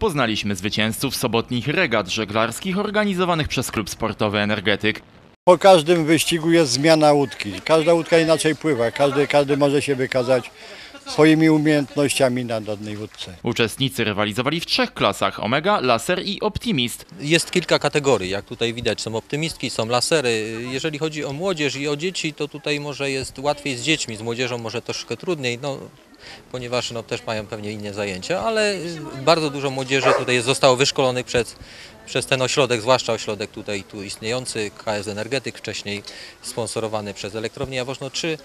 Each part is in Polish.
Poznaliśmy zwycięzców sobotnich regat żeglarskich organizowanych przez Klub Sportowy Energetyk. Po każdym wyścigu jest zmiana łódki. Każda łódka inaczej pływa, każdy może się wykazać swoimi umiejętnościami na danej łódce. Uczestnicy rywalizowali w 3 klasach: Omega, Laser i Optimist. Jest kilka kategorii, jak tutaj widać, są optymistki, są lasery. Jeżeli chodzi o młodzież i o dzieci, to tutaj może jest łatwiej z dziećmi, z młodzieżą może troszkę trudniej, no, ponieważ no, też mają pewnie inne zajęcia, ale bardzo dużo młodzieży tutaj zostało wyszkolonych przez ten ośrodek, zwłaszcza ośrodek tutaj tu istniejący, KS Energetyk, wcześniej sponsorowany przez Elektrownię Jaworzno 3.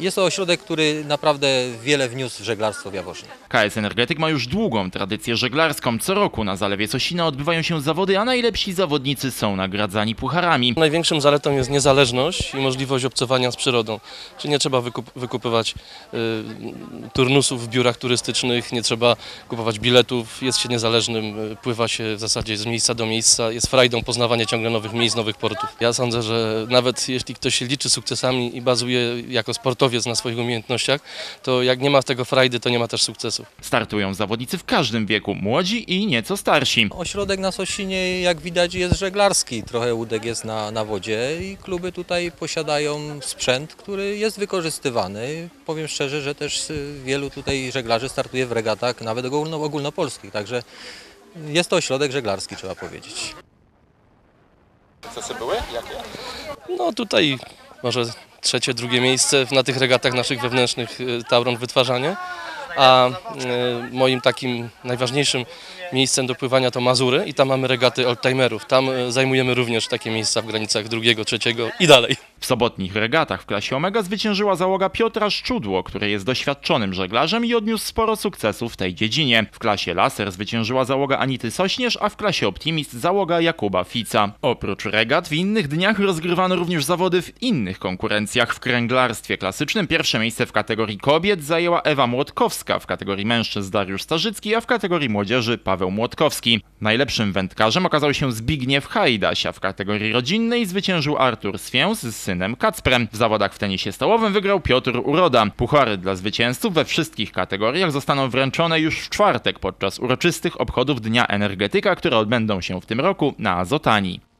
Jest to ośrodek, który naprawdę wiele wniósł w żeglarstwo w Jaworznie. KS Energetyk ma już długą tradycję żeglarską. Co roku na Zalewie Sosina odbywają się zawody, a najlepsi zawodnicy są nagradzani pucharami. Największą zaletą jest niezależność i możliwość obcowania z przyrodą. Czyli nie trzeba wykupywać turnusów w biurach turystycznych, nie trzeba kupować biletów, jest się niezależnym, pływa się w zasadzie z miejsca do miejsca, jest frajdą poznawanie ciągle nowych miejsc, nowych portów. Ja sądzę, że nawet jeśli ktoś się liczy sukcesami i bazuje jako sportowy na swoich umiejętnościach, to jak nie ma tego frajdy, to nie ma też sukcesu. Startują zawodnicy w każdym wieku, młodzi i nieco starsi. Ośrodek na Sosinie, jak widać, jest żeglarski, trochę łódek jest na wodzie i kluby tutaj posiadają sprzęt, który jest wykorzystywany. Powiem szczerze, że też wielu tutaj żeglarzy startuje w regatach, nawet ogólnopolskich, także jest to ośrodek żeglarski, trzeba powiedzieć. Sukcesy były? Jakie? No tutaj może drugie miejsce na tych regatach naszych wewnętrznych Tauron Wytwarzanie, a moim takim najważniejszym miejscem do pływania to Mazury i tam mamy regaty oldtimerów. Tam zajmujemy również takie miejsca w granicach 2., 3. i dalej. W sobotnich regatach w klasie Omega zwyciężyła załoga Piotra Szczudło, który jest doświadczonym żeglarzem i odniósł sporo sukcesów w tej dziedzinie. W klasie Laser zwyciężyła załoga Anity Sośnierz, a w klasie Optimist załoga Jakuba Fica. Oprócz regat w innych dniach rozgrywano również zawody w innych konkurencjach. W kręglarstwie klasycznym pierwsze miejsce w kategorii kobiet zajęła Ewa Młotkowska, w kategorii mężczyzn Dariusz Starzycki, a w kategorii młodzieży Paweł Młotkowski. Najlepszym wędkarzem okazał się Zbigniew Chajdaś, a w kategorii rodzinnej zwyciężył Artur Swięs z synem Kacprem. W zawodach w tenisie stołowym wygrał Piotr Uroda. Puchary dla zwycięzców we wszystkich kategoriach zostaną wręczone już w czwartek podczas uroczystych obchodów Dnia Energetyka, które odbędą się w tym roku na Azotanii.